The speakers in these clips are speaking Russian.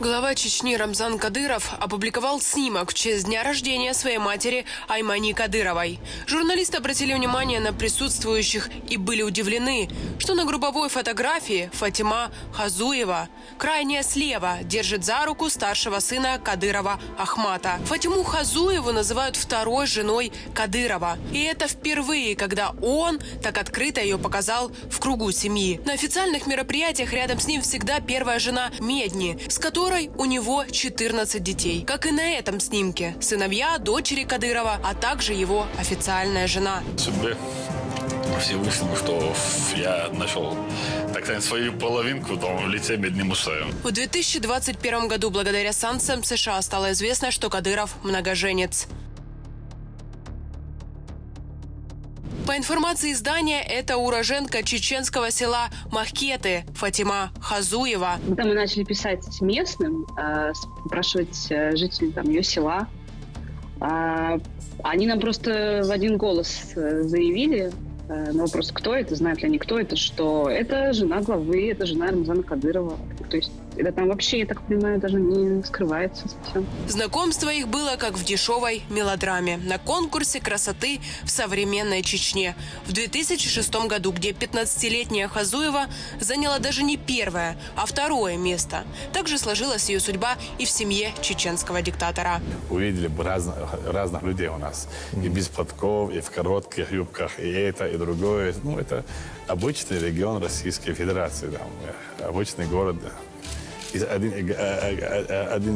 Глава Чечни Рамзан Кадыров опубликовал снимок в честь дня рождения своей матери Аймани Кадыровой. Журналисты обратили внимание на присутствующих и были удивлены, что на групповой фотографии Фатима Хазуева, крайняя слева, держит за руку старшего сына Кадырова Ахмата. Фатиму Хазуеву называют второй женой Кадырова. И это впервые, когда он так открыто ее показал в кругу семьи. На официальных мероприятиях рядом с ним всегда первая жена Медни, с которой у него 14 детей. Как и на этом снимке. Сыновья, дочери Кадырова, а также его официальная жена. Судьбы Всевышнему, что я нашел, так сказать, свою половинку там в лице Медним Мусаем. В 2021 году благодаря санкциям США стало известно, что Кадыров многоженец. По информации издания, это уроженка чеченского села Махкеты Фатима Хазуева. Когда мы начали писать местным, спрашивать жителей там, ее села, они нам просто в один голос заявили на вопрос, кто это, знают ли они, кто это, что это жена главы, это жена Рамзана Кадырова. То есть это там вообще, я так понимаю, даже не скрывается совсем. Знакомство их было как в дешевой мелодраме на конкурсе красоты в современной Чечне в 2006 году, где 15-летняя Хазуева заняла даже не первое, а второе место. Также сложилась ее судьба и в семье чеченского диктатора. Увидели бы разных людей у нас. И без платков, и в коротких юбках, и это, и другое. Ну, это обычный регион Российской Федерации, там, обычный город. Один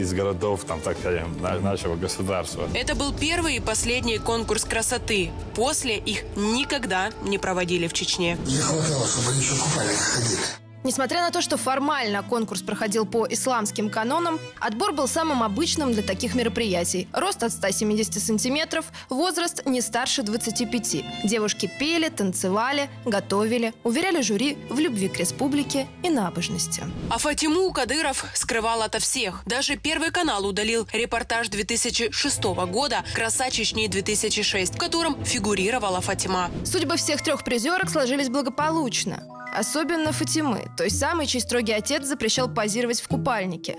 из городов, там, так скажем, нашего государства. Это был первый и последний конкурс красоты. После их никогда не проводили в Чечне. Не хватало, чтобы они еще в купальниках ходили. Несмотря на то, что формально конкурс проходил по исламским канонам, отбор был самым обычным для таких мероприятий. Рост от 170 сантиметров, возраст не старше 25. Девушки пели, танцевали, готовили, уверяли жюри в любви к республике и набожности. А Фатиму Кадыров скрывал ото всех. Даже Первый канал удалил репортаж 2006 года «Краса Чечни-2006», в котором фигурировала Фатима. Судьбы всех трех призерок сложились благополучно. Особенно Фатимы, той самой, чей строгий отец запрещал позировать в купальнике.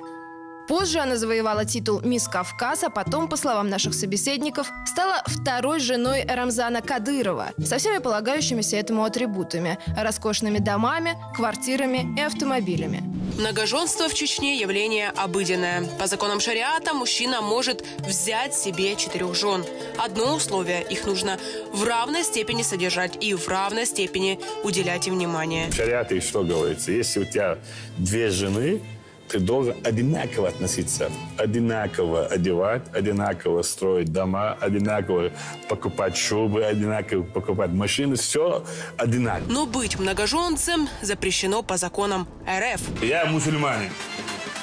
Позже она завоевала титул «Мисс Кавказ», а потом, по словам наших собеседников, стала второй женой Рамзана Кадырова со всеми полагающимися этому атрибутами – роскошными домами, квартирами и автомобилями. Многоженство в Чечне – явление обыденное. По законам шариата мужчина может взять себе 4 жен. Одно условие – их нужно в равной степени содержать и в равной степени уделять им внимание. В шариате что говорится? Если у тебя 2 жены, ты должен одинаково относиться, одинаково одевать, одинаково строить дома, одинаково покупать шубы, одинаково покупать машины, все одинаково. Но быть многоженцем запрещено по законам РФ. Я мусульманин.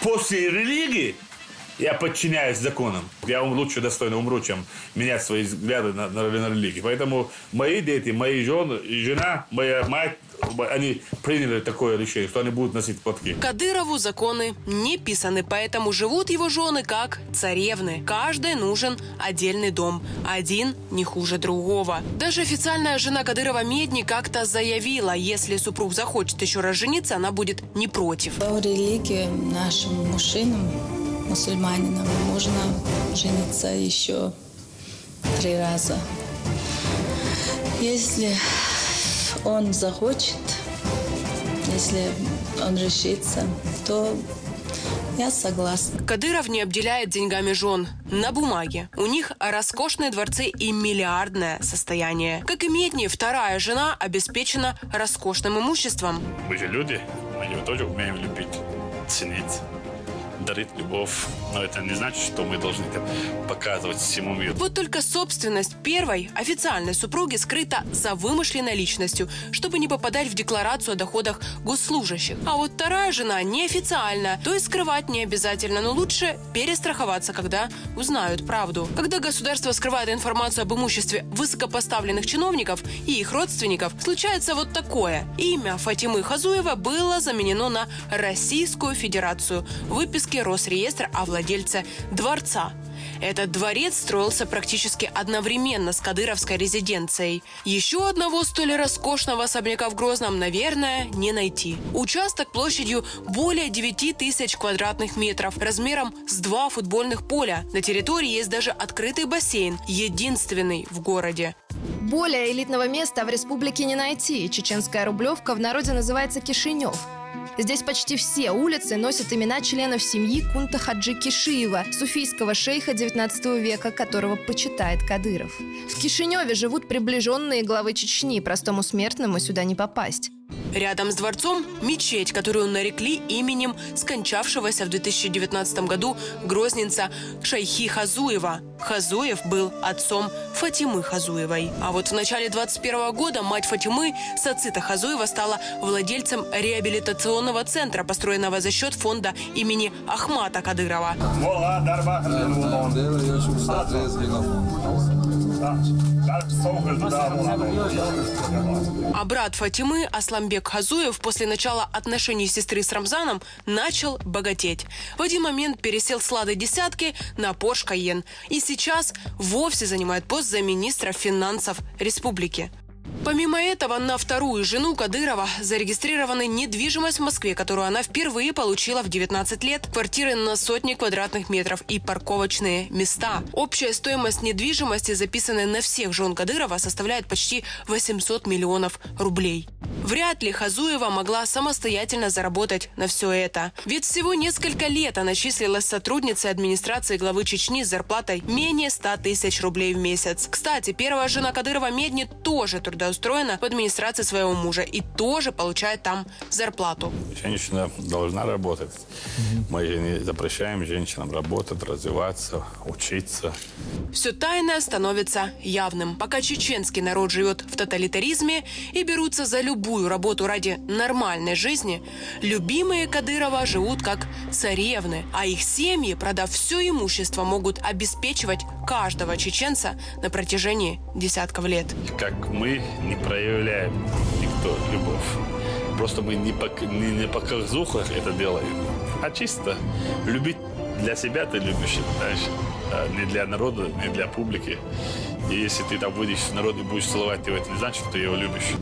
После религии я подчиняюсь законам. Я лучше достойно умру, чем менять свои взгляды на религию. Поэтому мои дети, мои жены, жена, моя мать, они приняли такое решение, что они будут носить платки. Кадырову законы не писаны, поэтому живут его жены как царевны. Каждой нужен отдельный дом. Один не хуже другого. Даже официальная жена Кадырова Медни как-то заявила, если супруг захочет еще раз жениться, она будет не против. По религии нашим мужчинам, мусульманинам, можно жениться еще 3 раза. Если он захочет, если он решится, то я согласна. Кадыров не обделяет деньгами жен. На бумаге. У них роскошные дворцы и миллиардное состояние. Как и Медни, вторая жена обеспечена роскошным имуществом. Мы же люди, мы же тоже умеем любить, ценить, дарит любовь. Но это не значит, что мы должны показывать всему миру. Вот только собственность первой официальной супруги скрыта за вымышленной личностью, чтобы не попадать в декларацию о доходах госслужащих. А вот вторая жена неофициальна, то и скрывать не обязательно, но лучше перестраховаться, когда узнают правду. Когда государство скрывает информацию об имуществе высокопоставленных чиновников и их родственников, случается вот такое. Имя Фатимы Хазуева было заменено на Российскую Федерацию. Выписки Росреестра о владельце дворца. Этот дворец строился практически одновременно с кадыровской резиденцией. Еще одного столь роскошного особняка в Грозном, наверное, не найти. Участок площадью более 9000 квадратных метров, размером с 2 футбольных поля. На территории есть даже открытый бассейн, единственный в городе. Более элитного места в республике не найти. Чеченская Рублевка в народе называется Кишинев. Здесь почти все улицы носят имена членов семьи Кунта Хаджи Кишиева, суфийского шейха 19 века, которого почитает Кадыров. В Кишиневе живут приближенные главы Чечни, простому смертному сюда не попасть. Рядом с дворцом мечеть, которую нарекли именем скончавшегося в 2019 году грозненца Шайхи Хазуева. Хазуев был отцом Фатимы Хазуевой. А вот в начале 2021 года мать Фатимы, Сацита Хазуева, стала владельцем реабилитационного центра, построенного за счет фонда имени Ахмата Кадырова. А брат Фатимы, Асламбек Хазуев, после начала отношений сестры с Рамзаном начал богатеть. В один момент пересел с «Лады десятки» на «Порш Кайен». И сейчас вовсе занимает пост замминистра финансов республики. Помимо этого, на вторую жену Кадырова зарегистрирована недвижимость в Москве, которую она впервые получила в 19 лет, квартиры на сотни квадратных метров и парковочные места. Общая стоимость недвижимости, записанной на всех жен Кадырова, составляет почти 800 миллионов рублей. Вряд ли Хазуева могла самостоятельно заработать на все это. Ведь всего несколько лет она числилась сотрудницей администрации главы Чечни с зарплатой менее 100 тысяч рублей в месяц. Кстати, первая жена Кадырова Медни тоже трудоустроена в администрации своего мужа и тоже получает там зарплату. Женщина должна работать. Мы не запрещаем женщинам работать, развиваться, учиться. Все тайное становится явным. Пока чеченский народ живет в тоталитаризме и берутся за любую работу ради нормальной жизни, любимые Кадырова живут как царевны, а их семьи, продав все имущество, могут обеспечивать каждого чеченца на протяжении десятков лет. Как мы не проявляем никто любовь. Просто мы не показуха это делаем, а чисто любить для себя ты любишь, знаешь, а не для народа, не для публики. И если ты там выйдешь в народ и будешь целовать его, это не значит, что ты его любишь.